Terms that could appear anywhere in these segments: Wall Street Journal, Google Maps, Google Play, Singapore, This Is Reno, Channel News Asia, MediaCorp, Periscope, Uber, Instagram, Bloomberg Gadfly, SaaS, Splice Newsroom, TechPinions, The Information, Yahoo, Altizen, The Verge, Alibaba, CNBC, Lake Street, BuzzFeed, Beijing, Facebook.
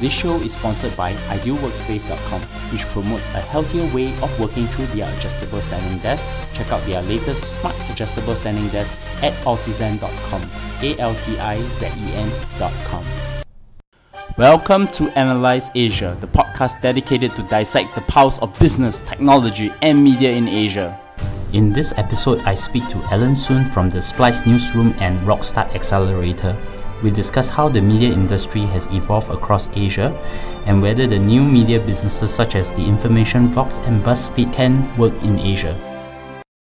This show is sponsored by IdealWorkspace.com, which promotes a healthier way of working through their adjustable standing desk. Check out their latest smart adjustable standing desk at altizen.com, altizen.com. Welcome to Analyze Asia, the podcast dedicated to dissect the pulse of business, technology, and media in Asia. In this episode, I speak to Alan Soon from the Splice Newsroom and Rockstart Accelerator. We discuss how the media industry has evolved across Asia and whether the new media businesses such as The Information, Vox, and BuzzFeed can work in Asia.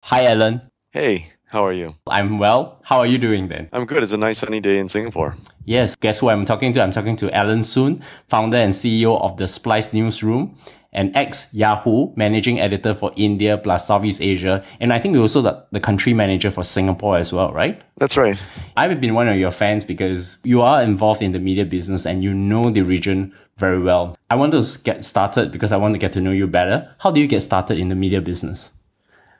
Hi, Alan. Hey, how are you? I'm well. How are you doing then? I'm good. It's a nice sunny day in Singapore. Yes, guess who I'm talking to? I'm talking to Alan Soon, founder and CEO of the Splice Newsroom, and ex-Yahoo managing editor for India plus Southeast Asia. And I think you're also the country manager for Singapore as well, right? That's right. I've been one of your fans because you are involved in the media business and you know the region very well. I want to get started because I want to get to know you better. How do you get started in the media business?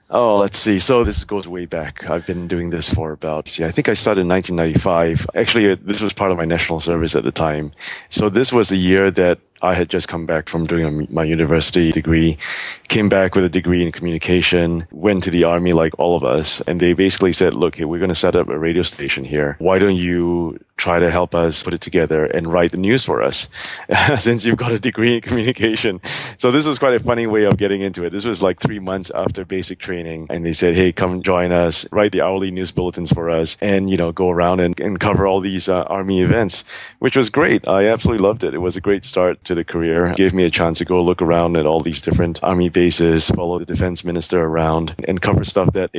Oh, let's see. So this goes way back. I've been doing this for I think I started in 1995. Actually, this was part of my national service at the time. So this was the year that I had just come back from doing my university degree, came back with a degree in communication, went to the army like all of us. And they basically said, look, hey, we're going to set up a radio station here. Why don't you try to help us put it together and write the news for us since you've got a degree in communication? So this was quite a funny way of getting into it. This was like 3 months after basic training. And they said, hey, come join us, write the hourly news bulletins for us and, you know, go around and cover all these army events, which was great. I absolutely loved it. It was a great start to the career. It gave me a chance to go look around at all these different army bases, follow the defense minister around, and cover stuff that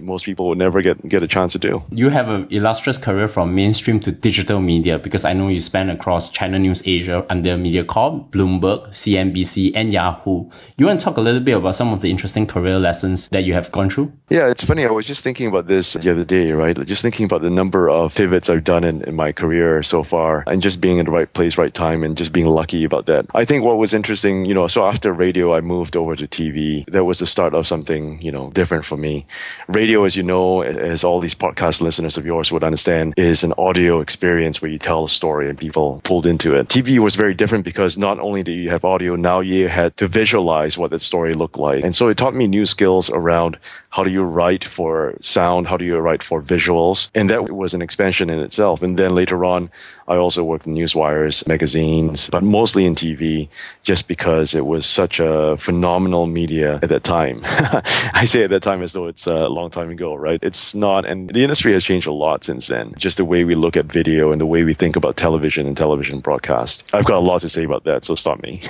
most people would never get a chance to do. You have an illustrious career from mainstream to digital media, because I know you span across Channel News Asia under MediaCorp, Bloomberg, CNBC, and Yahoo. You want to talk a little bit about some of the interesting career lessons that you have gone through? Yeah, it's funny. I was just thinking about this the other day, right? Just thinking about the number of pivots I've done in my career so far, and just being in the right place, right time, and just being lucky about that. I think what was interesting, you know, so after radio, I moved over to TV. That was the start of something, you know, different for me. Radio, as you know, as all these podcast listeners of yours would understand, is an audio experience where you tell a story and people pulled into it. TV was very different because not only did you have audio, now you had to visualize what that story looked like. And so it taught me new skills around how do you write for sound, how do you write for visuals. And that was an expansion in itself. And then later on, I also worked in newswires, magazines, but mostly in TV, just because it was such a phenomenal media at that time. I say at that time as though it's a long time ago, right? It's not, and the industry has changed a lot since then. Just the way we look at video and the way we think about television and television broadcast. I've got a lot to say about that, so stop me.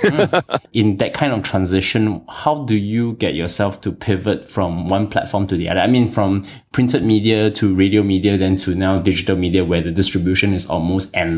In that kind of transition, how do you get yourself to pivot from one platform to the other? I mean, from printed media to radio media, then to now digital media, where the distribution is almost endless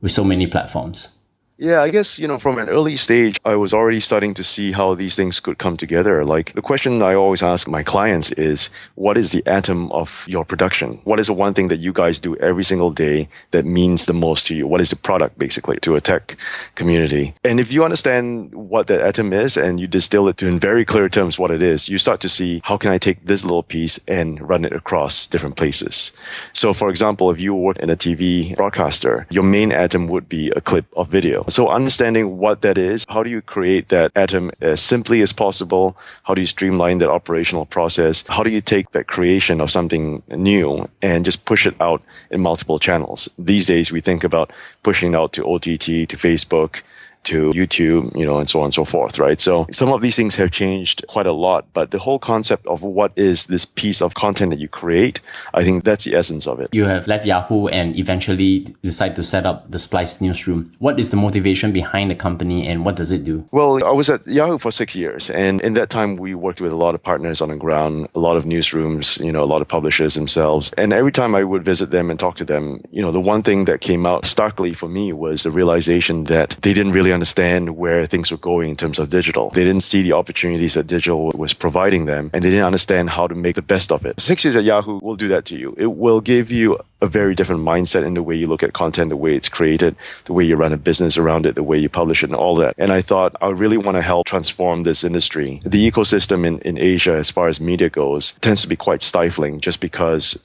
with so many platforms. Yeah, I guess, you know, from an early stage, I was already starting to see how these things could come together. Like, the question I always ask my clients is, what is the atom of your production? What is the one thing that you guys do every single day that means the most to you? What is the product, basically, to a tech community? And if you understand what that atom is and you distill it to in very clear terms what it is, you start to see, how can I take this little piece and run it across different places? So, for example, if you work in a TV broadcaster, your main atom would be a clip of video. So understanding what that is, how do you create that atom as simply as possible? How do you streamline that operational process? How do you take that creation of something new and just push it out in multiple channels? These days, we think about pushing out to OTT, to Facebook, to YouTube, you know, and so on and so forth, right? So some of these things have changed quite a lot, but the whole concept of what is this piece of content that you create, I think that's the essence of it. You have left Yahoo and eventually decide to set up the Splice Newsroom. What is the motivation behind the company and what does it do? Well, I was at Yahoo for 6 years, and in that time, we worked with a lot of partners on the ground, a lot of newsrooms, you know, a lot of publishers themselves. And every time I would visit them and talk to them, you know, the one thing that came out starkly for me was the realization that they didn't really understand where things were going in terms of digital. They didn't see the opportunities that digital was providing them, and they didn't understand how to make the best of it. 6 years at Yahoo will do that to you. It will give you a very different mindset in the way you look at content, the way it's created, the way you run a business around it, the way you publish it, and all that. And I thought, I really want to help transform this industry. The ecosystem in Asia, as far as media goes, tends to be quite stifling just because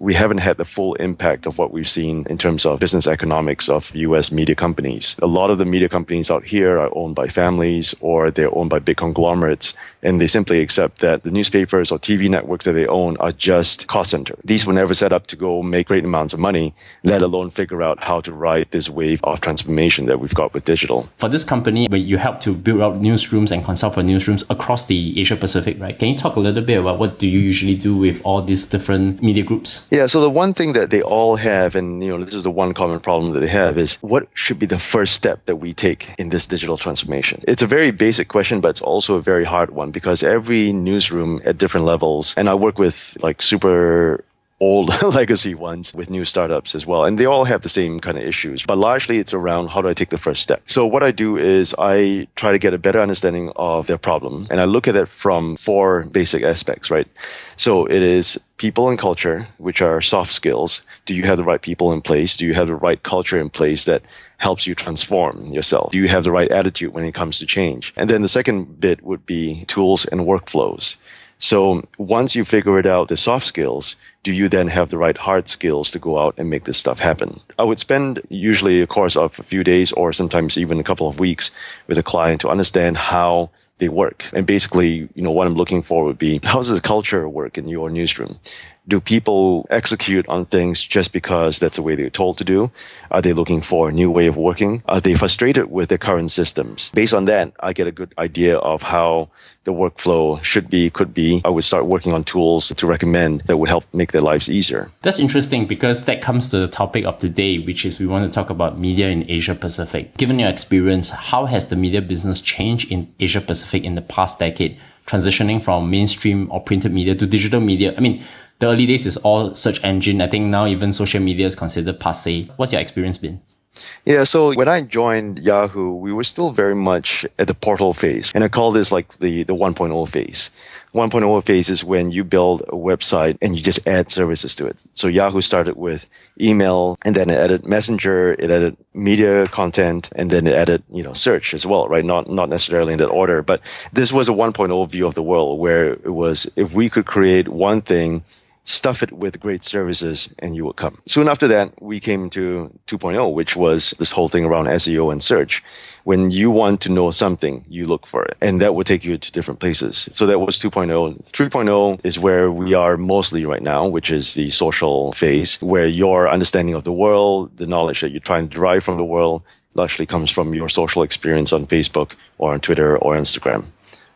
we haven't had the full impact of what we've seen in terms of business economics of US media companies. A lot of the media companies out here are owned by families or they're owned by big conglomerates, and they simply accept that the newspapers or TV networks that they own are just cost centers. These were never set up to go make great amounts of money, let alone figure out how to ride this wave of transformation that we've got with digital. For this company, where you help to build out newsrooms and consult for newsrooms across the Asia Pacific, right? Can you talk a little bit about what do you usually do with all these different media groups? Yeah, so the one thing that they all have, and this is the one common problem that they have, is what should be the first step that we take in this digital transformation? It's a very basic question, but it's also a very hard one because every newsroom at different levels, and I work with like super old legacy ones with new startups as well. And they all have the same kind of issues, but largely it's around how do I take the first step? So what I do is I try to get a better understanding of their problem. And I look at it from four basic aspects, right? So it is people and culture, which are soft skills. Do you have the right people in place? Do you have the right culture in place that helps you transform yourself? Do you have the right attitude when it comes to change? And then the second bit would be tools and workflows. So once you figure it out, the soft skills, do you then have the right hard skills to go out and make this stuff happen? I would spend usually a course of a few days or sometimes even a couple of weeks with a client to understand how they work. And basically, what I'm looking for would be, how does the culture work in your newsroom? Do people execute on things just because that's the way they're told to do? Are they looking for a new way of working? Are they frustrated with their current systems? Based on that, I get a good idea of how the workflow should be, could be. I would start working on tools to recommend that would help make their lives easier. That's interesting because that comes to the topic of today, which is we want to talk about media in Asia Pacific. Given your experience, how has the media business changed in Asia Pacific in the past decade, transitioning from mainstream or printed media to digital media? I mean, the early days is all search engine. I think now even social media is considered passé. What's your experience been? Yeah, so when I joined Yahoo, we were still very much at the portal phase. And I call this like the 1.0 phase. 1.0 phase is when you build a website and you just add services to it. So Yahoo started with email, and then it added Messenger, it added media content, and then it added, search as well, right? Not necessarily in that order, but this was a 1.0 view of the world where it was, if we could create one thing, stuff it with great services, and you will come. Soon after that, we came to 2.0, which was this whole thing around SEO and search. When you want to know something, you look for it, and that will take you to different places. So that was 2.0. 3.0 is where we are mostly right now, which is the social phase, where your understanding of the world, the knowledge that you're trying to derive from the world, largely comes from your social experience on Facebook or on Twitter or Instagram.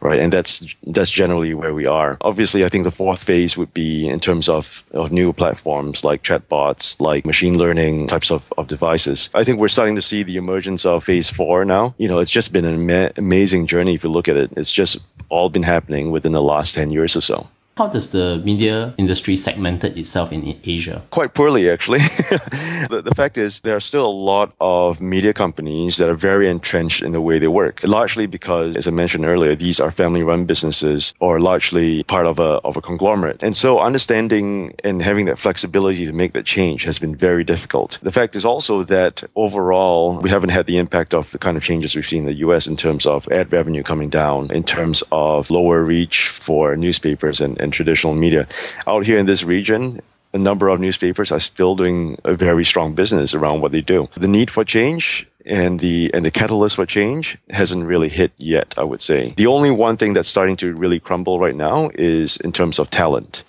Right, and that's generally where we are. Obviously, I think the fourth phase would be in terms of new platforms like chatbots, like machine learning types of devices. I think we're starting to see the emergence of phase four now. It's just been an amazing journey if you look at it. It's just all been happening within the last 10 years or so. How does the media industry segmented itself in Asia? Quite poorly, actually. The fact is, there are still a lot of media companies that are very entrenched in the way they work, largely because, as I mentioned earlier, these are family-run businesses or largely part of a conglomerate. And so understanding and having that flexibility to make that change has been very difficult. The fact is also that overall, we haven't had the impact of the kind of changes we've seen in the US in terms of ad revenue coming down, in terms of lower reach for newspapers and traditional media. Out here in this region, a number of newspapers are still doing a very strong business around what they do. The need for change and the catalyst for change hasn't really hit yet, I would say. The only one thing that's starting to really crumble right now is in terms of talent.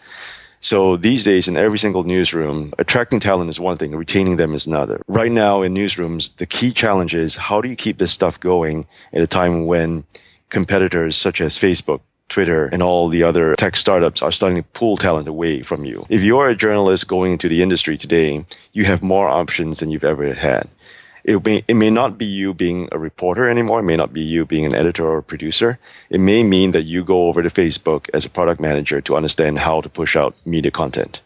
So these days, in every single newsroom, attracting talent is one thing, retaining them is another. Right now in newsrooms, the key challenge is how do you keep this stuff going at a time when competitors such as Facebook, Twitter, and all the other tech startups are starting to pull talent away from you. If you're a journalist going into the industry today, you have more options than you've ever had. It may not be you being a reporter anymore. It may not be you being an editor or a producer. It may mean that you go over to Facebook as a product manager to understand how to push out media content.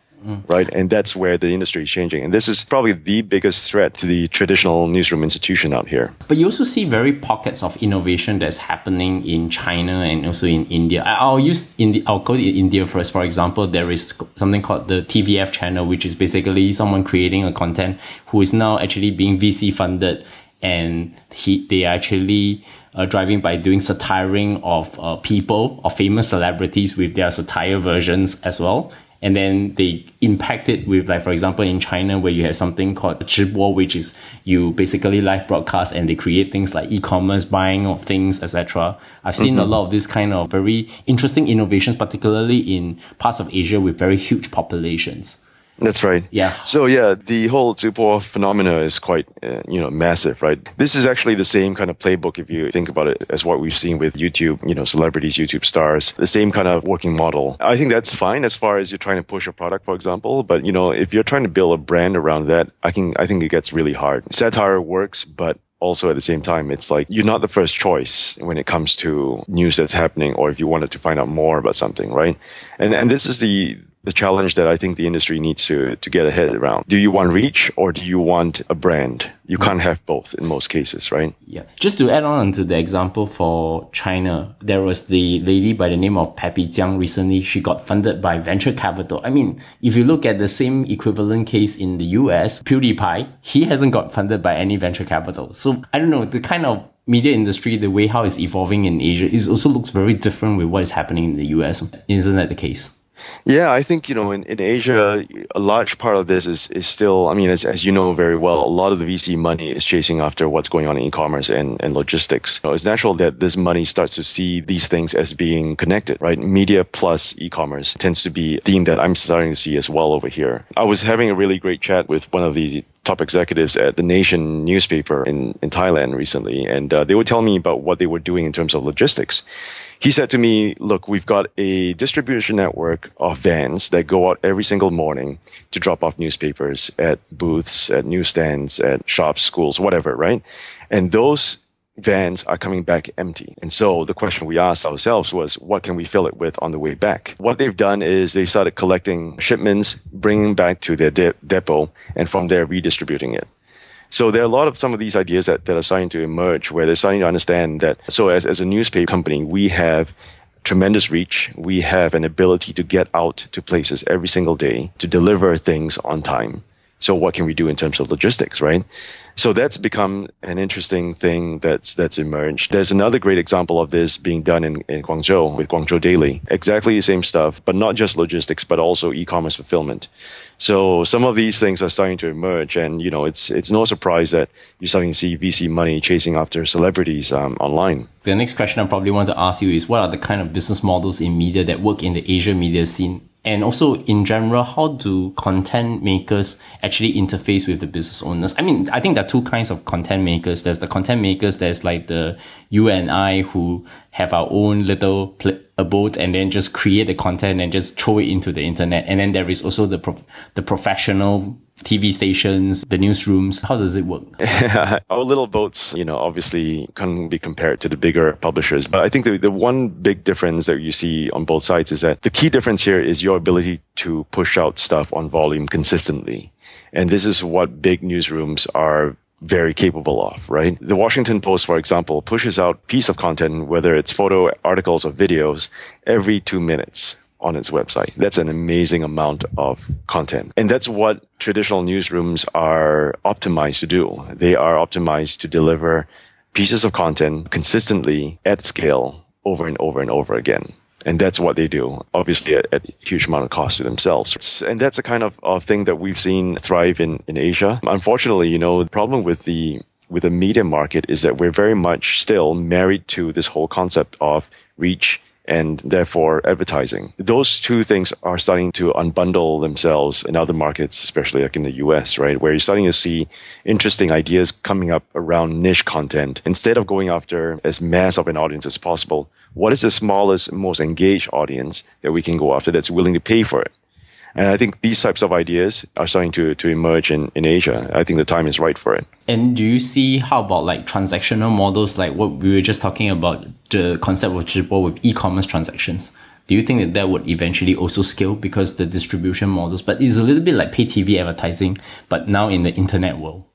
Right? And that's where the industry is changing. And this is probably the biggest threat to the traditional newsroom institution out here. But you also see very pockets of innovation that's happening in China and also in India. I'll go to India first. For example, there is something called the TVF channel, which is basically someone creating a content who is now actually being VC funded. And they are actually driving by doing satiring of people, of famous celebrities with their satire versions as well. and then they impact it with, like, for example, in China, where you have something called 直播, which is you basically live broadcast, and they create things like e-commerce, buying of things, etc. I've seen a lot of this kind of very interesting innovations, particularly in parts of Asia with very huge populations. That's right. Yeah. So yeah, the whole 直播 phenomena is quite, massive, right? This is actually the same kind of playbook, if you think about it, as what we've seen with YouTube, celebrities, YouTube stars, the same kind of working model. I think that's fine as far as you're trying to push a product, for example. But, if you're trying to build a brand around that, I think it gets really hard. Satire works, but also at the same time, it's like you're not the first choice when it comes to news that's happening, or if you wanted to find out more about something, right? And this is the challenge that I think the industry needs to get ahead around. Do you want reach or do you want a brand? You can't have both in most cases, right? Yeah. Just to add on to the example for China, there was the lady by the name of Pepe Jiang recently. She got funded by venture capital. I mean, if you look at the same equivalent case in the US, PewDiePie, he hasn't got funded by any venture capital. So I don't know, the kind of media industry, the way how it's evolving in Asia, is also looks very different with what is happening in the US. Isn't that the case? Yeah, I think, in Asia, a large part of this is still, as you know very well, a lot of the VC money is chasing after what's going on in e-commerce and logistics. It's natural that this money starts to see these things as being connected, right? Media plus e-commerce tends to be a theme that I'm starting to see as well over here. I was having a really great chat with one of the top executives at The Nation newspaper in Thailand recently, and they would tell me about what they were doing in terms of logistics. He said to me, look, we've got a distribution network of vans that go out every single morning to drop off newspapers at booths, at newsstands, at shops, schools, whatever, right? And those vans are coming back empty. And so the question we asked ourselves was, what can we fill it with on the way back? What they've done is they've started collecting shipments, bringing back to their depot, and from there redistributing it. So there are a lot of some of these ideas that are starting to emerge, where they're starting to understand that. So as a newspaper company, we have tremendous reach. We have an ability to get out to places every single day to deliver things on time. So what can we do in terms of logistics, right? So that's become an interesting thing that's emerged. There's another great example of this being done in Guangzhou with Guangzhou Daily. Exactly the same stuff, but not just logistics, but also e-commerce fulfillment. So some of these things are starting to emerge, and it's no surprise that you're starting to see VC money chasing after celebrities online. The next question I probably want to ask you is, what are the kind of business models in media that work in the Asia media scene? And also, in general, how do content makers actually interface with the business owners? I mean, I think there are two kinds of content makers. There's the content makers, there's like you and I who have our own little abode and then just create the content and just throw it into the internet. And then there is also the professional TV stations, the newsrooms. How does it work? Our little boats, obviously can be compared to the bigger publishers. But I think the one big difference that you see on both sides is that the key difference here is your ability to push out stuff on volume consistently. And this is what big newsrooms are very capable of, right? The Washington Post, for example, pushes out piece of content, whether it's photo, articles, or videos, every 2 minutes on its website. That's an amazing amount of content. And that's what traditional newsrooms are optimized to do. They are optimized to deliver pieces of content consistently at scale over and over and over again. And that's what they do, obviously at a huge amount of cost to themselves. And that's a kind of thing that we've seen thrive in Asia. Unfortunately, the problem with the media market is that we're very much still married to this whole concept of reach and therefore advertising. Those two things are starting to unbundle themselves in other markets, especially like in the US, right? Where you're starting to see interesting ideas coming up around niche content. Instead of going after as mass of an audience as possible, what is the smallest, most engaged audience that we can go after that's willing to pay for it? And I think these types of ideas are starting to emerge in Asia. I think the time is right for it. And do you see, how about like transactional models, like what we were just talking about, the concept of 直播 with e-commerce transactions? Do you think that would eventually also scale because the distribution models, but it's a little bit like pay TV advertising, but now in the internet world?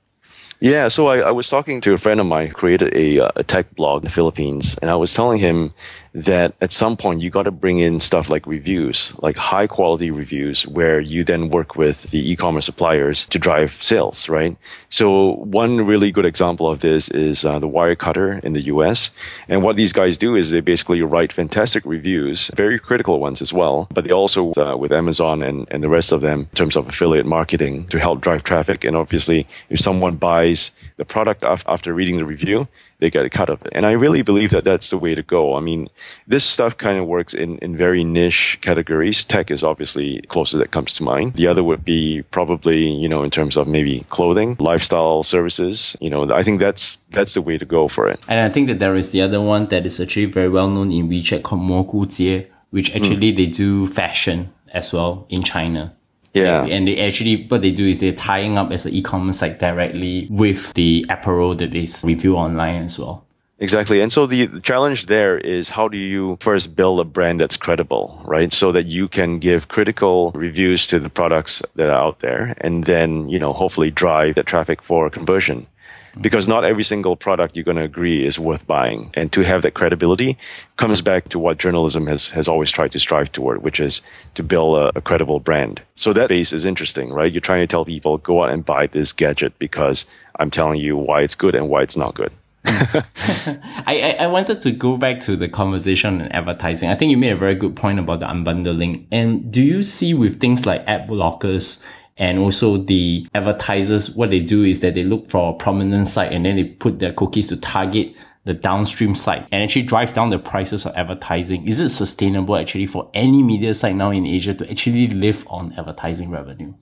Yeah, so I was talking to a friend of mine who created a tech blog in the Philippines, and I was telling him that at some point you got to bring in stuff like reviews, like high quality reviews, where you then work with the e-commerce suppliers to drive sales, right? So one really good example of this is the Wirecutter in the US. And what these guys do is they basically write fantastic reviews, very critical ones as well, but they also with Amazon and the rest of them in terms of affiliate marketing to help drive traffic. And obviously, if someone buys the product after reading the review, they get a cut of it. And I really believe that that's the way to go. I mean, this stuff kind of works in very niche categories. Tech is obviously closest that comes to mind. The other would be probably, you know, in terms of maybe clothing, lifestyle services. You know, I think that's the way to go for it. And I think that there is the other one that is actually very well known in WeChat called Moku Jie, which actually they do fashion as well in China. Yeah. And they actually, what they do is they're tying up as an e-commerce site directly with the apparel that is reviewed online as well. Exactly. And so the challenge there is, how do you first build a brand that's credible, right? So that you can give critical reviews to the products that are out there and then, you know, hopefully drive the traffic for conversion. Because not every single product you're going to agree is worth buying. And to have that credibility comes back to what journalism has always tried to strive toward, which is to build a credible brand. So that base is interesting, right? You're trying to tell people, go out and buy this gadget because I'm telling you why it's good and why it's not good. I wanted to go back to the conversation on advertising. I think you made a very good point about the unbundling. And do you see with things like ad blockers, and also the advertisers, what they do is that they look for a prominent site and then they put their cookies to target the downstream site and actually drive down the prices of advertising. Is it sustainable actually for any media site now in Asia to actually live on advertising revenue?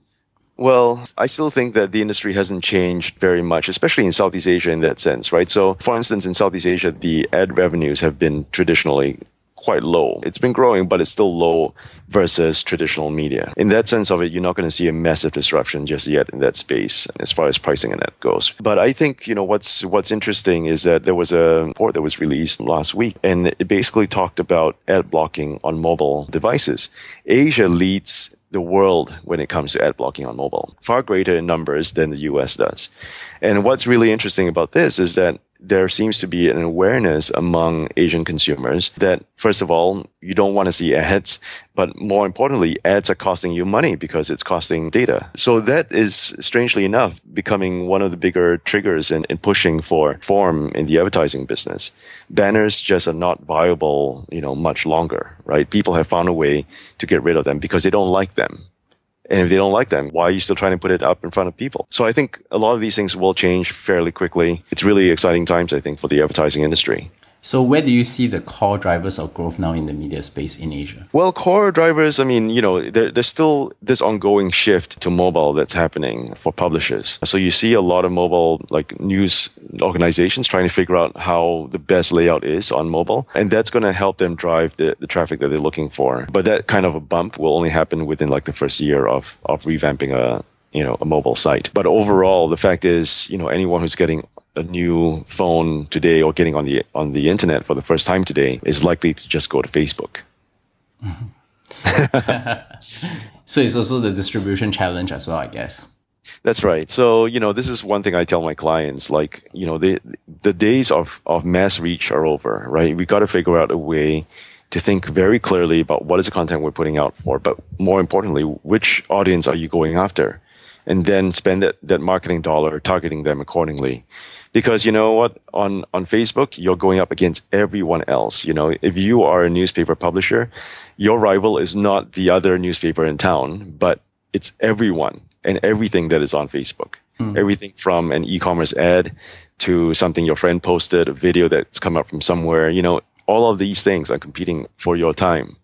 Well, I still think that the industry hasn't changed very much, especially in Southeast Asia in that sense, right? So, for instance, in Southeast Asia, the ad revenues have been traditionally quite low. It's been growing, but it's still low versus traditional media. In that sense of it, you're not going to see a massive disruption just yet in that space as far as pricing and that goes. But I think, you know, what's interesting is that there was a report that was released last week, and it basically talked about ad blocking on mobile devices. Asia leads the world when it comes to ad blocking on mobile, far greater in numbers than the US does. And what's really interesting about this is that there seems to be an awareness among Asian consumers that, first of all, you don't want to see ads, but more importantly, ads are costing you money because it's costing data. So that is, strangely enough, becoming one of the bigger triggers in pushing for form in the advertising business. Banners just are not viable, you know, much longer, right? People have found a way to get rid of them because they don't like them. And if they don't like them, why are you still trying to put it up in front of people? So I think a lot of these things will change fairly quickly. It's really exciting times, I think, for the advertising industry. So where do you see the core drivers of growth now in the media space in Asia? Well, core drivers, I mean, you know, there's still this ongoing shift to mobile that's happening for publishers. So you see a lot of mobile, like, news organizations trying to figure out how the best layout is on mobile. And that's going to help them drive the traffic that they're looking for. But that kind of a bump will only happen within like the first year of revamping a mobile site. But overall, the fact is, you know, anyone who's getting a new phone today or getting on the internet for the first time today is likely to just go to Facebook. So it's also the distribution challenge as well, I guess. That's right. So, you know, this is one thing I tell my clients, like, you know, the days of mass reach are over, right? We got to figure out a way to think very clearly about what is the content we're putting out for, but more importantly, which audience are you going after? And then spend that marketing dollar targeting them accordingly. Because you know what, on Facebook, you're going up against everyone else. You know, if you are a newspaper publisher, your rival is not the other newspaper in town, but it's everyone and everything that is on Facebook. Everything from an e-commerce ad to something your friend posted, a video that's come up from somewhere. You know, all of these things are competing for your time.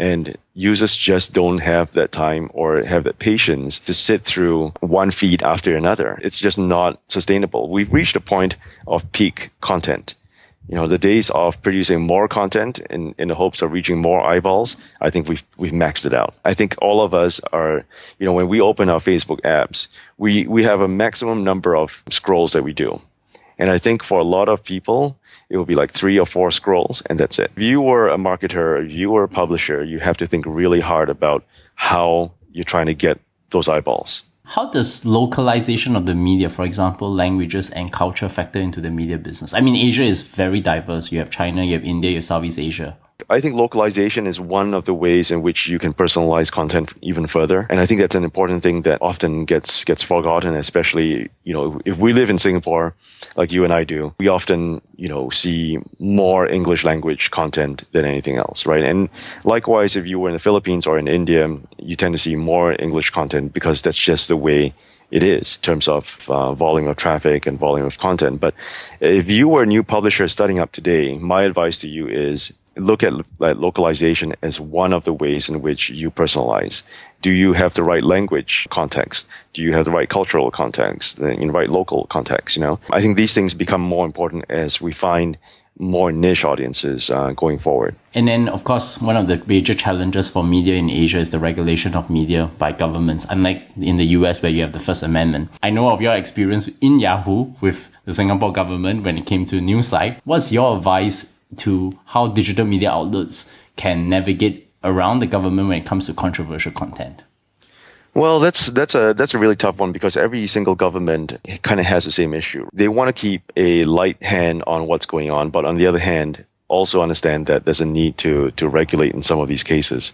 And users just don't have that time or have that patience to sit through one feed after another. It's just not sustainable. We've reached a point of peak content. You know, the days of producing more content in the hopes of reaching more eyeballs, I think we've maxed it out. I think all of us are, you know, when we open our Facebook apps, we have a maximum number of scrolls that we do. And I think for a lot of people, it will be like 3 or 4 scrolls, and that's it. If you were a marketer, if you were a publisher, you have to think really hard about how you're trying to get those eyeballs. How does localization of the media, for example, languages and culture factor into the media business? I mean, Asia is very diverse. You have China, you have India, you have Southeast Asia. I think localization is one of the ways in which you can personalize content even further. And I think that's an important thing that often gets forgotten, especially, you know, if we live in Singapore, like you and I do, we often, you know, see more English language content than anything else, right? And likewise, if you were in the Philippines or in India, you tend to see more English content because that's just the way it is in terms of volume of traffic and volume of content. But if you were a new publisher starting up today, my advice to you is look at localization as one of the ways in which you personalize. Do you have the right language context? Do you have the right cultural context, the right local context? You know, I think these things become more important as we find more niche audiences going forward. And then, of course, one of the major challenges for media in Asia is the regulation of media by governments, unlike in the US where you have the First Amendment. I know of your experience in Yahoo with the Singapore government when it came to news site. What's your advice to how digital media outlets can navigate around the government when it comes to controversial content? Well, that's a really tough one because every single government kind of has the same issue. They want to keep a light hand on what's going on, but on the other hand, also understand that there's a need to regulate in some of these cases.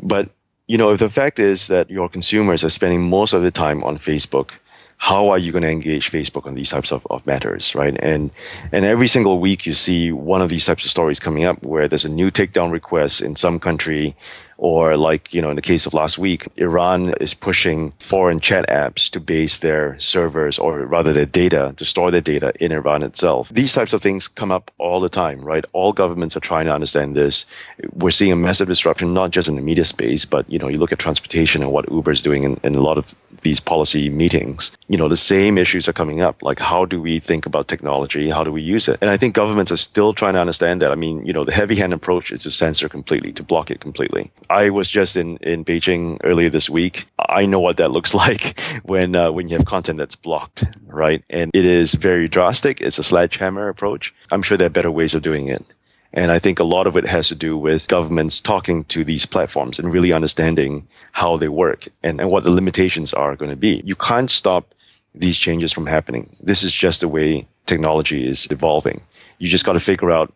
But, you know, if the fact is that your consumers are spending most of the time on Facebook, how are you going to engage Facebook on these types of matters, right? And every single week you see one of these types of stories coming up where there's a new takedown request in some country, or like, you know, in the case of last week, Iran is pushing foreign chat apps to base their servers, or rather their data, to store their data in Iran itself. These types of things come up all the time, right? All governments are trying to understand this. We're seeing a massive disruption, not just in the media space, but, you know, you look at transportation and what Uber is doing in a lot of these policy meetings. You know, the same issues are coming up. Like, how do we think about technology? How do we use it? And I think governments are still trying to understand that. I mean, you know, the heavy-hand approach is to censor completely, to block it completely. I was just in Beijing earlier this week. I know what that looks like when you have content that's blocked, right? And it is very drastic. It's a sledgehammer approach. I'm sure there are better ways of doing it. And I think a lot of it has to do with governments talking to these platforms and really understanding how they work and what the limitations are going to be. You can't stop these changes from happening. This is just the way technology is evolving. You just got to figure out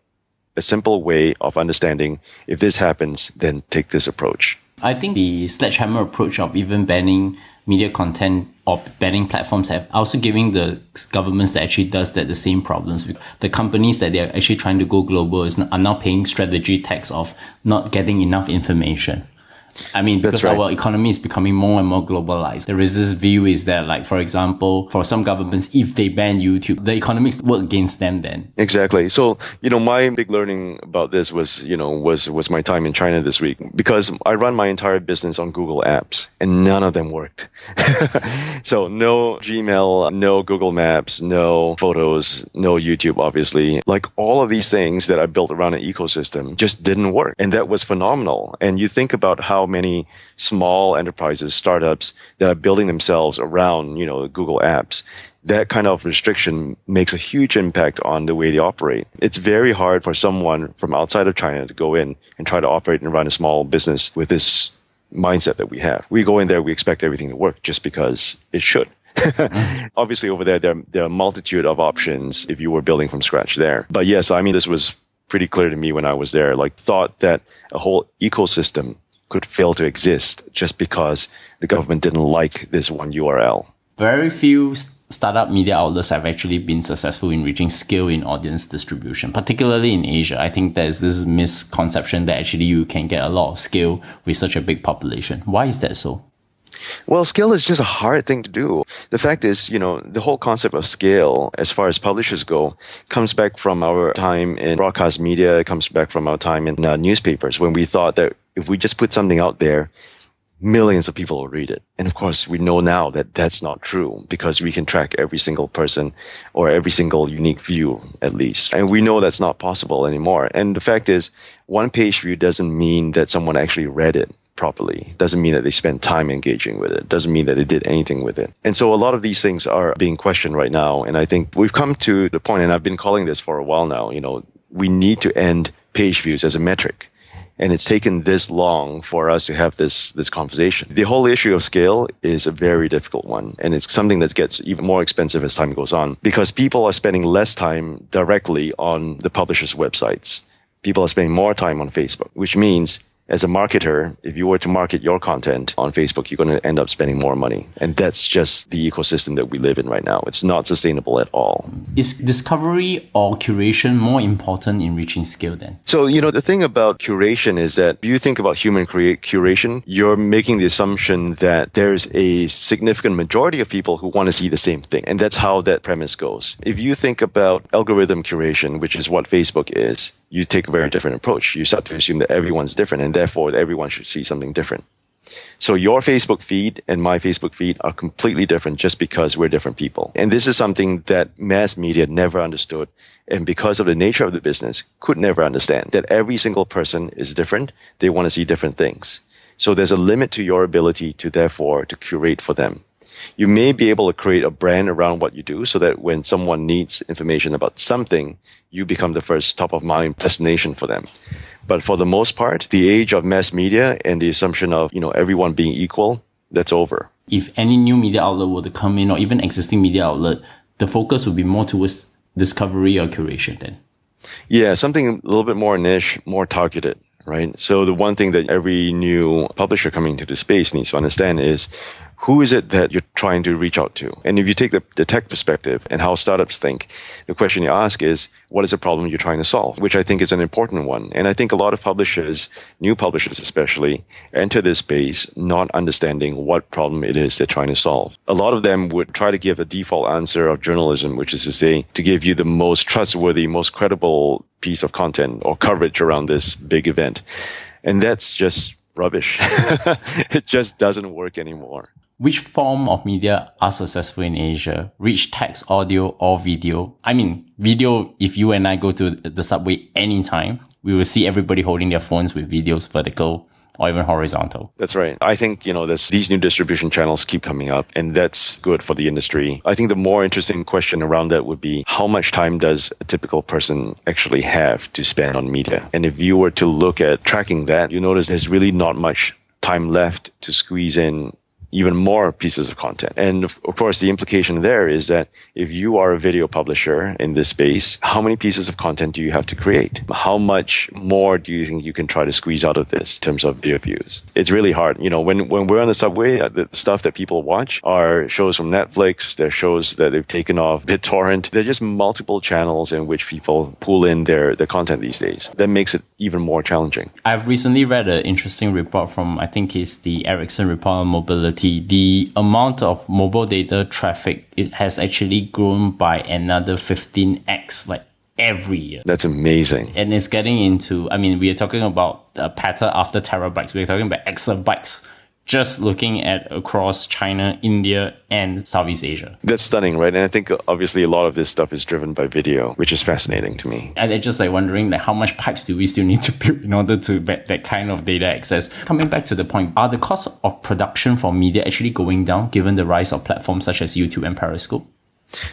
a simple way of understanding, if this happens, then take this approach. I think the sledgehammer approach of even banning media content or banning platforms have also giving the governments that actually does that the same problems. The companies that they're actually trying to go global are now paying strategy tax of not getting enough information. I mean, because right. Our economy is becoming more and more globalized. There is this view is that, like, for example, for some governments, if they ban YouTube, the economics work against them then. Exactly. So, you know, my big learning about this was, you know, was my time in China this week, because I run my entire business on Google Apps and none of them worked. So no Gmail, no Google Maps, no photos, no YouTube, obviously. Like, all of these things that I built around an ecosystem just didn't work. And that was phenomenal. And you think about how many small enterprises, startups that are building themselves around, you know, Google Apps. That kind of restriction makes a huge impact on the way they operate. It's very hard for someone from outside of China to go in and try to operate and run a small business with this mindset that we have. We go in there, we expect everything to work just because it should. Obviously, over there are a multitude of options if you were building from scratch there. But yes, I mean, this was pretty clear to me when I was there. Like, thought that a whole ecosystem could fail to exist just because the government didn't like this one URL. Very few startup media outlets have actually been successful in reaching scale in audience distribution, particularly in Asia. I think there's this misconception that actually you can get a lot of scale with such a big population. Why is that so? Well, scale is just a hard thing to do. The fact is, you know, the whole concept of scale, as far as publishers go, comes back from our time in broadcast media. It comes back from our time in newspapers, when we thought that if we just put something out there, millions of people will read it. And of course, we know now that that's not true, because we can track every single person or every single unique view, at least. And we know that's not possible anymore. And the fact is, one page view doesn't mean that someone actually read it properly. Doesn't mean that they spent time engaging with it. Doesn't mean that they did anything with it. And so a lot of these things are being questioned right now. And I think we've come to the point, and I've been calling this for a while now, you know, we need to end page views as a metric. And it's taken this long for us to have this conversation. The whole issue of scale is a very difficult one. And it's something that gets even more expensive as time goes on, because people are spending less time directly on the publisher's websites. people are spending more time on Facebook, which means as a marketer, if you were to market your content on Facebook, you're going to end up spending more money. And that's just the ecosystem that we live in right now. It's not sustainable at all. Is discovery or curation more important in reaching scale then? So, you know, the thing about curation is that if you think about human curation, you're making the assumption that there's a significant majority of people who want to see the same thing. And that's how that premise goes. If you think about algorithm curation, which is what Facebook is, you take a very different approach. You start to assume that everyone's different and therefore everyone should see something different. So your Facebook feed and my Facebook feed are completely different just because we're different people. And this is something that mass media never understood. And because of the nature of the business, could never understand that every single person is different. They want to see different things. So there's a limit to your ability to therefore to curate for them. You may be able to create a brand around what you do so that when someone needs information about something, you become the first top-of-mind destination for them. But for the most part, the age of mass media and the assumption of, you know, everyone being equal, that's over. If any new media outlet were to come in or even existing media outlet, the focus would be more towards discovery or curation then? Yeah, something a little bit more niche, more targeted. Right. So the one thing that every new publisher coming into the space needs to understand is who is it that you're trying to reach out to? And if you take the tech perspective and how startups think, the question you ask is, what is the problem you're trying to solve? Which I think is an important one. And I think a lot of publishers, new publishers especially, enter this space not understanding what problem it is they're trying to solve. A lot of them would try to give the default answer of journalism, which is to say, to give you the most trustworthy, most credible piece of content or coverage around this big event. And that's just rubbish. It just doesn't work anymore. Which form of media are successful in Asia? Rich text, audio, or video? I mean, video, if you and I go to the subway anytime, we will see everybody holding their phones with videos vertical or even horizontal. That's right. I think, you know, these new distribution channels keep coming up, and that's good for the industry. I think the more interesting question around that would be, how much time does a typical person actually have to spend on media? And if you were to look at tracking that, you notice there's really not much time left to squeeze in even more pieces of content. And of course, the implication there is that if you are a video publisher in this space, how many pieces of content do you have to create? How much more do you think you can try to squeeze out of this in terms of video views? It's really hard. You know, when we're on the subway, the stuff that people watch are shows from Netflix, they're shows that they've taken off BitTorrent. They're just multiple channels in which people pull in their content these days. That makes it even more challenging. I've recently read an interesting report from, I think it's the Ericsson report on mobility. The amount of mobile data traffic, it has actually grown by another 15x like every year. That's amazing. And it's getting into, I mean, we are talking about peta after terabytes. We're talking about exabytes. Just looking at across China, India, and Southeast Asia. That's stunning, right? And I think obviously a lot of this stuff is driven by video, which is fascinating to me. And I'm just like wondering like how much pipes do we still need to build in order to get that kind of data access? Coming back to the point, are the costs of production for media actually going down given the rise of platforms such as YouTube and Periscope?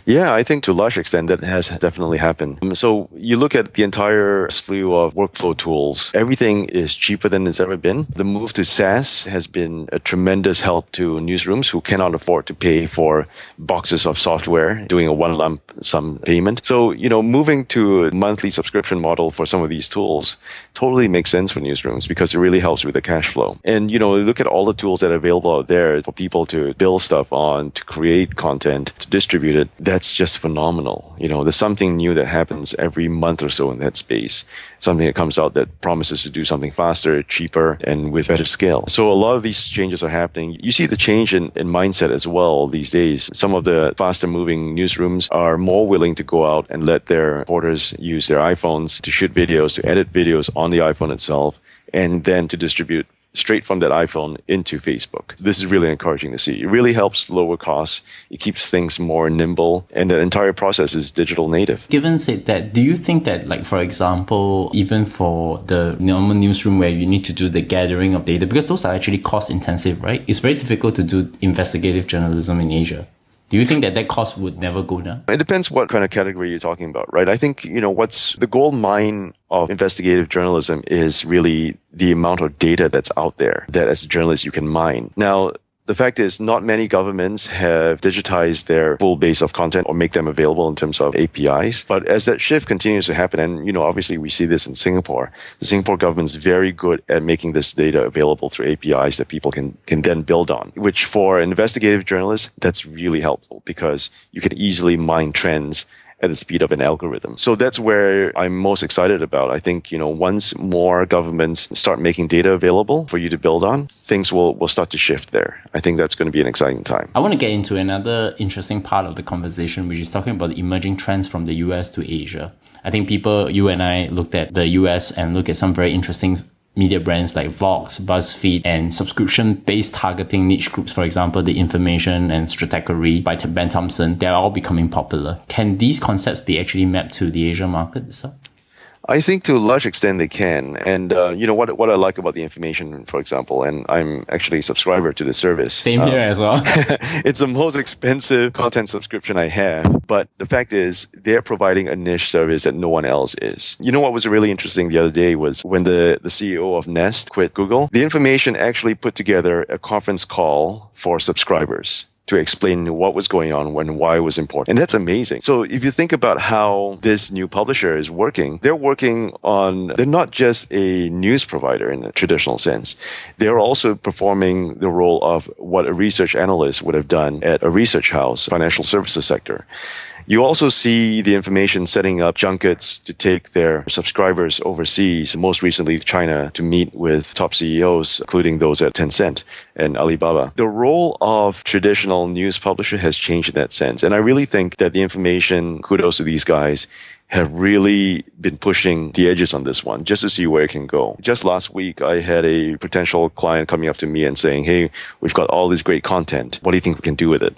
Yeah, I think to a large extent that has definitely happened. So you look at the entire slew of workflow tools, everything is cheaper than it's ever been. The move to SaaS has been a tremendous help to newsrooms who cannot afford to pay for boxes of software, doing a one lump sum payment. So, you know, moving to a monthly subscription model for some of these tools totally makes sense for newsrooms because it really helps with the cash flow. And, you know, look at all the tools that are available out there for people to build stuff on, to create content, to distribute it. That's just phenomenal. You know, there's something new that happens every month or so in that space. Something that comes out that promises to do something faster, cheaper, and with better scale. So a lot of these changes are happening. You see the change in mindset as well these days. Some of the faster moving newsrooms are more willing to go out and let their reporters use their iPhones to shoot videos, to edit videos on the iPhone itself, and then to distribute straight from that iPhone into Facebook. This is really encouraging to see. It really helps lower costs. It keeps things more nimble. And the entire process is digital native. Given said that, do you think that, like, for example, even for the normal newsroom where you need to do the gathering of data, because those are actually cost intensive, right? It's very difficult to do investigative journalism in Asia. Do you think that that cost would never go down? It depends what kind of category you're talking about, right? I think, you know, what's the gold mine of investigative journalism is really the amount of data that's out there that as a journalist you can mine. Now, The fact is, not many governments have digitized their full base of content or make them available in terms of APIs. But as that shift continues to happen, and you know, obviously we see this in Singapore, the Singapore government's very good at making this data available through APIs that people can then build on, which for an investigative journalist, that's really helpful because you can easily mine trends at the speed of an algorithm. So that's where I'm most excited about. I think, you know, once more governments start making data available for you to build on, things will start to shift there. I think that's going to be an exciting time. I want to get into another interesting part of the conversation, which is talking about the emerging trends from the US to Asia. I think people, you and I, looked at the US and looked at some very interesting media brands like Vox, BuzzFeed, and subscription-based targeting niche groups, for example, The Information and Stratechery by Ben Thompson, they're all becoming popular. Can these concepts be actually mapped to the Asia market itself? I think to a large extent they can. And you know what I like about The Information, for example, and I'm actually a subscriber to the service. Same here as well. It's the most expensive content subscription I have. But the fact is, they're providing a niche service that no one else is. You know what was really interesting the other day was when the CEO of Nest quit Google, The Information actually put together a conference call for subscribers to explain what was going on, when, why it was important. And that's amazing. So if you think about how this new publisher is working, they're working on, they're not just a news provider in the traditional sense. They're also performing the role of what a research analyst would have done at a research house, financial services sector. You also see The Information setting up junkets to take their subscribers overseas, most recently China, to meet with top CEOs, including those at Tencent and Alibaba. The role of traditional news publisher has changed in that sense. And I really think that The Information, kudos to these guys, have really been pushing the edges on this one just to see where it can go. Just last week, I had a potential client coming up to me and saying, hey, we've got all this great content. What do you think we can do with it?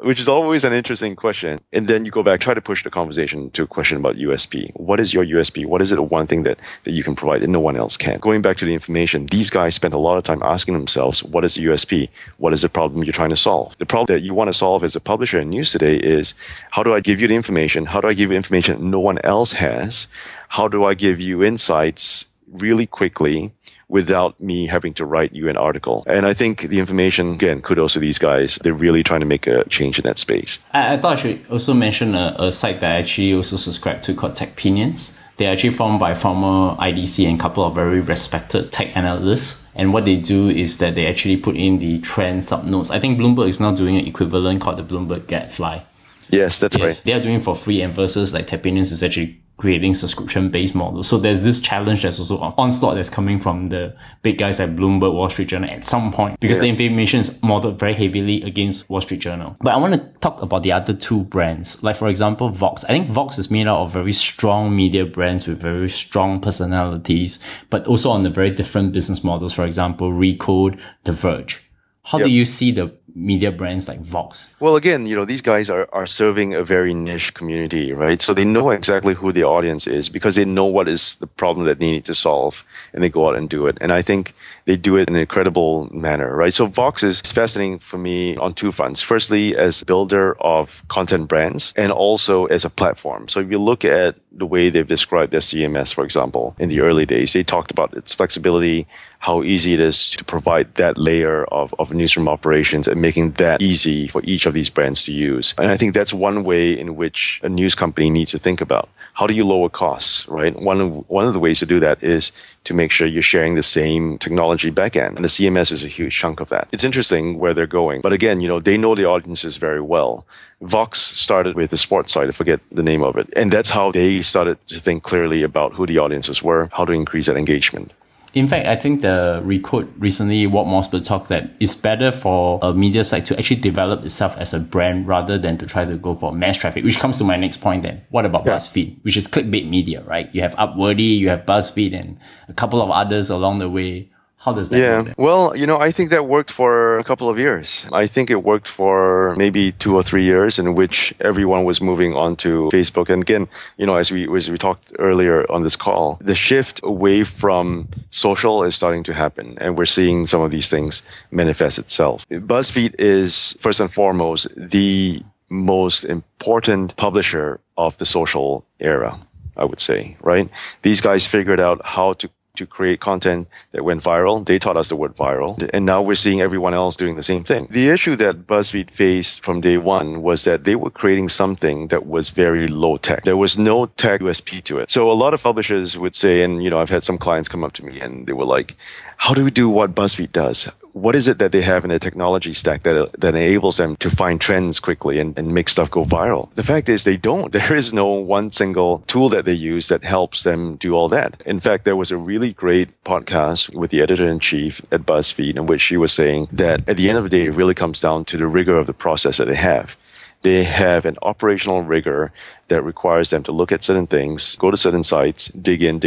Which is always an interesting question. And then you go back, try to push the conversation to a question about USP. What is your USP? What is it, one thing that you can provide and no one else can? Going back to The Information, these guys spent a lot of time asking themselves, what is the USP? What is the problem you're trying to solve? The problem that you want to solve as a publisher in news today is, how do I give you the information? How do I give you information no one else has? How do I give you insights really quickly without me having to write you an article? And I think The Information, again, kudos to these guys. They're really trying to make a change in that space. I thought I should also mention a site that I actually also subscribe to called TechPinions. They're actually formed by former IDC and a couple of very respected tech analysts. And what they do is that they actually put in the trend subnotes. I think Bloomberg is now doing an equivalent called the Bloomberg Gadfly. Yes, that's right. They are doing it for free, and versus like TechPinions is actually creating subscription-based models. So there's this challenge, there's also an onslaught that's coming from the big guys like Bloomberg, Wall Street Journal at some point, because The Information is modeled very heavily against Wall Street Journal. But I want to talk about the other two brands. Like, for example, Vox. I think Vox is made out of very strong media brands with very strong personalities, but also on the very different business models. For example, Recode, The Verge. How do you see the media brands like Vox? Well, again, you know, these guys are serving a very niche community, right? So they know exactly who the audience is because they know what is the problem that they need to solve, and they go out and do it. And I think they do it in an incredible manner, right? So Vox is fascinating for me on two fronts. Firstly, as builder of content brands and also as a platform. So if you look at the way they've described their CMS, for example, in the early days, they talked about its flexibility, how easy it is to provide that layer of newsroom operations and making that easy for each of these brands to use. And I think that's one way in which a news company needs to think about, how do you lower costs, right? One of the ways to do that is to make sure you're sharing the same technology backend. And the CMS is a huge chunk of that. It's interesting where they're going. But again, you know, they know the audiences very well. Vox started with the sports side, I forget the name of it. And that's how they started to think clearly about who the audiences were, how to increase that engagement. In fact, I think the Recode recently, Walt Mossberg talked that it's better for a media site to actually develop itself as a brand rather than to try to go for mass traffic, which comes to my next point then. What about BuzzFeed, which is clickbait media, right? You have Upworthy, you have BuzzFeed, and a couple of others along the way. How does that work? Well, you know, I think that worked for a couple of years. I think it worked for maybe 2 or 3 years in which everyone was moving on to Facebook. And again, you know, as we talked earlier on this call, the shift away from social is starting to happen. And we're seeing some of these things manifest itself. BuzzFeed is, first and foremost, the most important publisher of the social era, I would say, right? These guys figured out how to to create content that went viral. They taught us the word viral. And now we're seeing everyone else doing the same thing. The issue that BuzzFeed faced from day one was that they were creating something that was very low tech. There was no tech USP to it. So a lot of publishers would say, and you know, I've had some clients come up to me and they were like, how do we do what BuzzFeed does? What is it that they have in their technology stack that enables them to find trends quickly and make stuff go viral? The fact is they don't. There is no one single tool that they use that helps them do all that. In fact, there was a really great podcast with the editor-in-chief at BuzzFeed in which she was saying that at the end of the day, it really comes down to the rigor of the process that they have. They have an operational rigor that requires them to look at certain things, go to certain sites, dig in,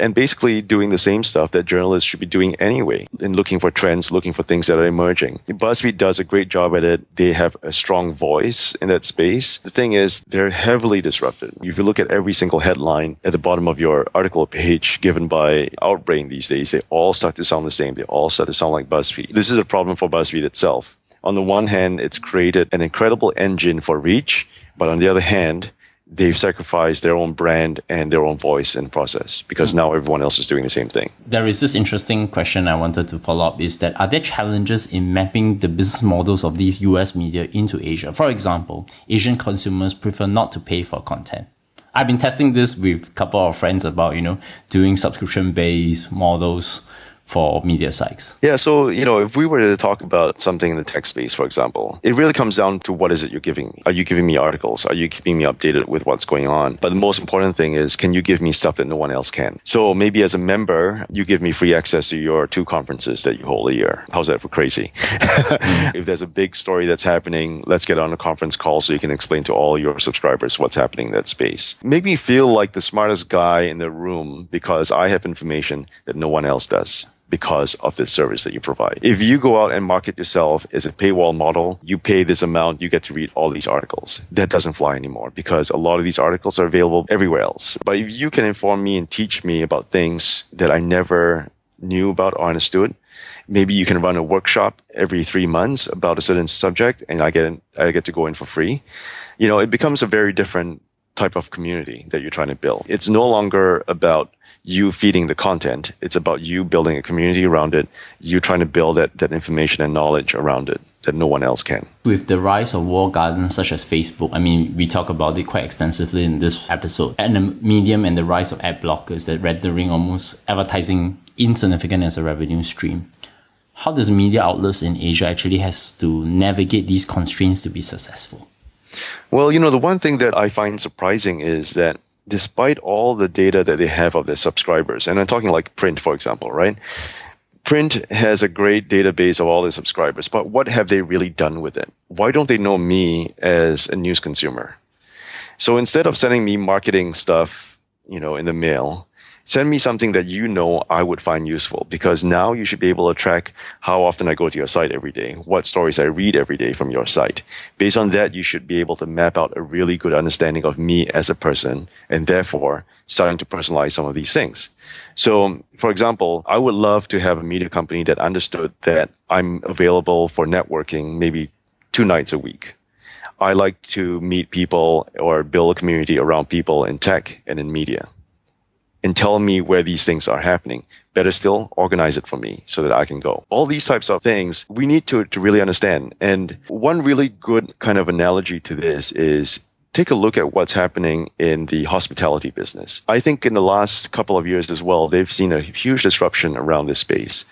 and basically doing the same stuff that journalists should be doing anyway, in looking for trends, looking for things that are emerging. BuzzFeed does a great job at it. They have a strong voice in that space. The thing is, they're heavily disrupted. If you look at every single headline at the bottom of your article page given by Outbrain these days, they all start to sound the same. They all start to sound like BuzzFeed. This is a problem for BuzzFeed itself. On the one hand, it's created an incredible engine for reach, but on the other hand, they've sacrificed their own brand and their own voice in the process because now everyone else is doing the same thing. There is this interesting question I wanted to follow up is that are there challenges in mapping the business models of these US media into Asia? For example, Asian consumers prefer not to pay for content. I've been testing this with a couple of friends about, you know, doing subscription-based models for media sites. Yeah, so, you know, if we were to talk about something in the tech space, for example, it really comes down to what is it you're giving me? Are you giving me articles? Are you keeping me updated with what's going on? But the most important thing is, can you give me stuff that no one else can? So maybe as a member, you give me free access to your 2 conferences that you hold a year. How's that for crazy? If there's a big story that's happening, let's get on a conference call so you can explain to all your subscribers what's happening in that space. Make me feel like the smartest guy in the room because I have information that no one else does, because of the service that you provide. If you go out and market yourself as a paywall model, you pay this amount, you get to read all these articles. That doesn't fly anymore because a lot of these articles are available everywhere else. But if you can inform me and teach me about things that I never knew about or understood, maybe you can run a workshop every 3 months about a certain subject and I get to go in for free. You know, it becomes a very different type of community that you're trying to build. It's no longer about you feeding the content. It's about you building a community around it. You're trying to build that information and knowledge around it that no one else can. With the rise of walled gardens such as Facebook, I mean, we talk about it quite extensively in this episode, and the medium and the rise of ad blockers that rendering almost advertising insignificant as a revenue stream. How does media outlets in Asia actually has to navigate these constraints to be successful? Well, you know, the one thing that I find surprising is that despite all the data that they have of their subscribers, and I'm talking like print, for example, right? Print has a great database of all their subscribers, but what have they really done with it? Why don't they know me as a news consumer? So instead of sending me marketing stuff, you know, in the mail, send me something that you know I would find useful, because now you should be able to track how often I go to your site every day, what stories I read every day from your site. Based on that, you should be able to map out a really good understanding of me as a person and therefore starting to personalize some of these things. So, for example, I would love to have a media company that understood that I'm available for networking maybe 2 nights a week. I like to meet people or build a community around people in tech and in media, and tell me where these things are happening. Better still, organize it for me so that I can go. All these types of things we need to really understand. And one really good kind of analogy to this is take a look at what's happening in the hospitality business. I think in the last couple of years as well, they've seen a huge disruption around this space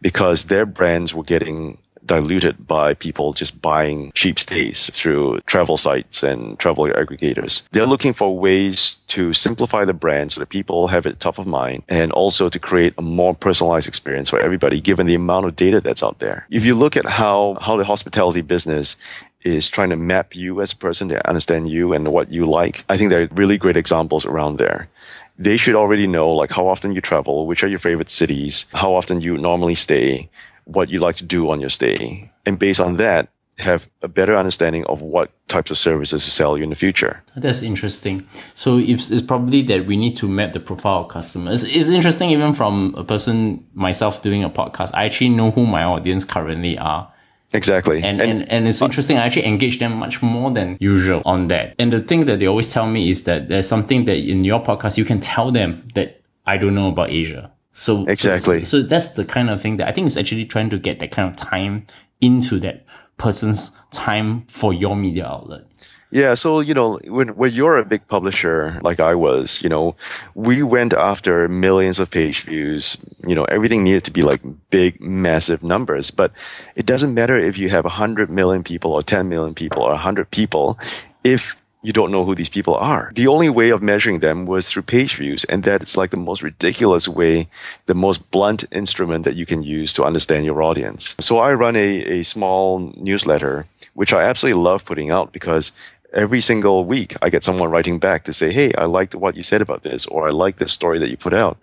because their brands were getting diluted by people just buying cheap stays through travel sites and travel aggregators. They're looking for ways to simplify the brand so that people have it top of mind, and also to create a more personalized experience for everybody given the amount of data that's out there. If you look at how the hospitality business is trying to map you as a person, to understand you and what you like, I think there are really great examples around there. They should already know like how often you travel, which are your favorite cities, how often you normally stay, what you like to do on your stay, and based on that, have a better understanding of what types of services to sell you in the future. That's interesting. So it's probably that we need to map the profile of customers. It's interesting, even from a person, myself doing a podcast, I actually know who my audience currently are. Exactly. And it's interesting, I actually engage them much more than usual on that. And the thing that they always tell me is that there's something that in your podcast, you can tell them that I don't know about Asia. So exactly. So that's the kind of thing that I think is actually trying to get that kind of time into that person's time for your media outlet. Yeah, so, you know, when you're a big publisher like I was, you know, we went after millions of page views. You know, everything needed to be like big, massive numbers. But it doesn't matter if you have 100 million people or 10 million people or 100 people if you don't know who these people are. The only way of measuring them was through page views. And that's like the most ridiculous way, the most blunt instrument that you can use to understand your audience. So I run a small newsletter, which I absolutely love putting out because every single week, I get someone writing back to say, hey, I liked what you said about this, or I like this story that you put out.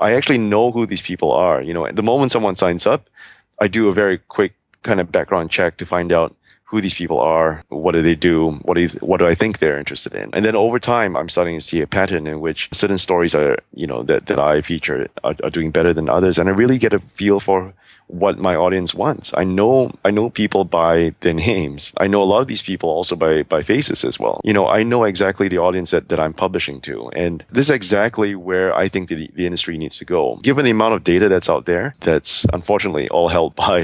I actually know who these people are. You know, at the moment someone signs up, I do a very quick kind of background check to find out who these people are, what do they do, what do I think they're interested in. And then over time, I'm starting to see a pattern in which certain stories are, you know, that I feature are doing better than others. And I really get a feel for what my audience wants. I know people by their names. I know a lot of these people also by faces as well. You know, I know exactly the audience that I'm publishing to. And this is exactly where I think the industry needs to go. Given the amount of data that's out there, that's unfortunately all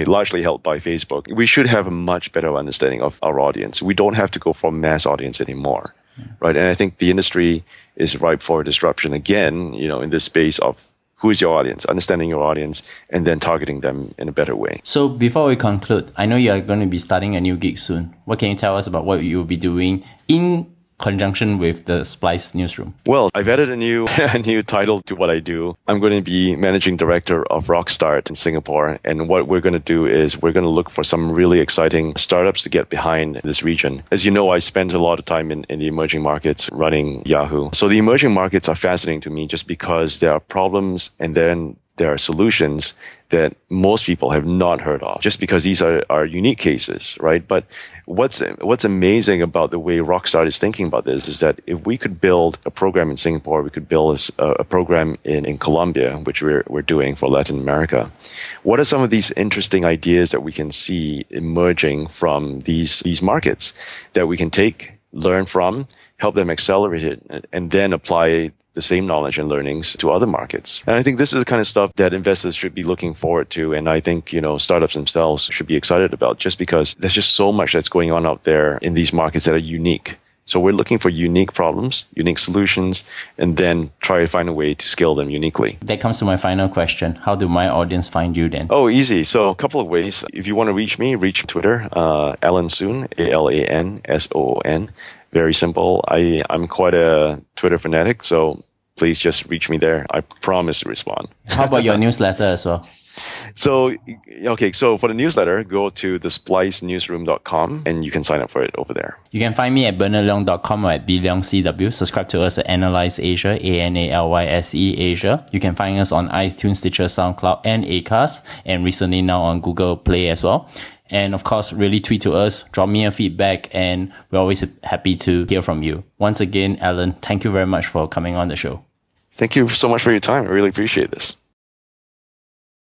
largely held by Facebook, we should have a much better understanding of our audience. We don't have to go for mass audience anymore, right? And I think the industry is ripe for disruption again, you know, in this space of who is your audience, understanding your audience, and then targeting them in a better way. So before we conclude, I know you are going to be starting a new gig soon. What can you tell us about what you will be doing in conjunction with the Splice Newsroom? Well, I've added a new title to what I do. I'm going to be managing director of Rockstart in Singapore. And what we're going to do is we're going to look for some really exciting startups to get behind this region. As you know, I spend a lot of time in the emerging markets running Yahoo. So the emerging markets are fascinating to me just because there are problems and then there are solutions that most people have not heard of, just because these are unique cases, right? But what's amazing about the way Rockstart is thinking about this is that if we could build a program in Singapore, we could build a program in Colombia, which we're doing for Latin America. What are some of these interesting ideas that we can see emerging from these markets that we can take, learn from, help them accelerate it, and then apply the same knowledge and learnings to other markets? And I think this is the kind of stuff that investors should be looking forward to. And I think, you know, startups themselves should be excited about, just because there's just so much that's going on out there in these markets that are unique. So we're looking for unique problems, unique solutions, and then try to find a way to scale them uniquely. That comes to my final question. How do my audience find you then? Oh, easy. So a couple of ways. If you want to reach me, reach Twitter, Alan Soon, AlanSoon. Very simple. I'm quite a Twitter fanatic, so please just reach me there. I promise to respond. How about your newsletter as well? So, okay, so for the newsletter, go to thesplicenewsroom.com and you can sign up for it over there. You can find me at bernardleong.com or at bleongcw. Subscribe to us at Analyze Asia, ANALYSE Asia. You can find us on iTunes, Stitcher, SoundCloud, and Acast, and recently now on Google Play as well. And of course, really tweet to us, drop me a feedback, and we're always happy to hear from you. Once again, Alan, thank you very much for coming on the show. Thank you so much for your time. I really appreciate this.